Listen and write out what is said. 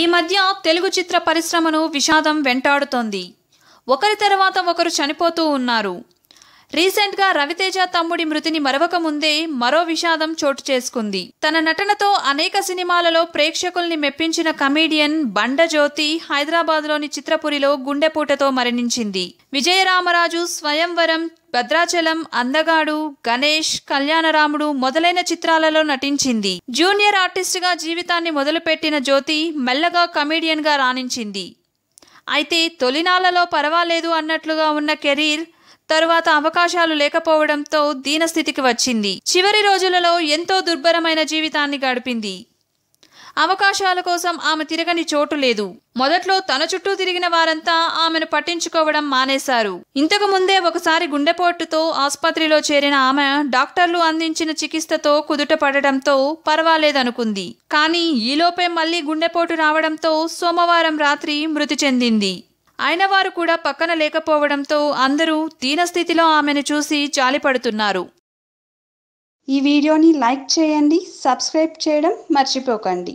ఈ మధ్య తెలుగు చిత్ర పరిశ్రమను విషాదం వెంటాడుతోంది. ఒకరి తర్వాత ఒకరు చనిపోతూ ఉన్నారు. రీసెంట్ గా రవితేజ తమ్ముడి మృతిని మరవక ముందే మరో విషాదం చోటు చేసుకుంది. తన నటనతో అనేక సినిమాలలో ప్రేక్షకుల్ని మెప్పించిన కమీడియన్ బండ జ్యోతి హైదరాబాద్లోని చిత్రపురిలో గుండెపోటుతో మరణించింది. విజయరామరాజు, స్వయంవరం, భద్రాచలం, అందగాడు, గణేష్, కళ్యాణరాముడు మొదలైన చిత్రాలలో నటించింది. జూనియర్ ఆర్టిస్ట్ గా జీవితాన్ని మొదలుపెట్టిన జ్యోతి మెల్లగా కమీడియన్ గా రాణించింది. అయితే తొలినాళ్లలో పర్వాలేదు అన్నట్లుగా ఉన్న కెరీర్ తరువాత అవకాశాలు లేకపోవడంతో దీనస్థితికి వచ్చింది. చివరి రోజులలో ఎంతో దుర్భరమైన జీవితాన్ని గడిపింది. అవకాశాల కోసం ఆమె తిరగని చోటు లేదు. మొదట్లో తన చుట్టూ తిరిగిన వారంతా ఆమెను పట్టించుకోవడం మానేశారు. ఇంతకు ముందే ఒకసారి గుండెపోటుతో ఆసుపత్రిలో చేరిన ఆమె డాక్టర్లు అందించిన చికిత్సతో కుదుటపడడంతో పర్వాలేదనుకుంది. కానీ ఈలోపే మళ్లీ గుండెపోటు రావడంతో సోమవారం రాత్రి మృతి చెందింది. ఆయన వారు కూడా పక్కన లేకపోవడంతో అందరూ దీనస్థితిలో ఆమెను చూసి జాలిపడుతున్నారు. ఈ వీడియోని లైక్ చేయండి, సబ్స్క్రైబ్ చేయడం మర్చిపోకండి.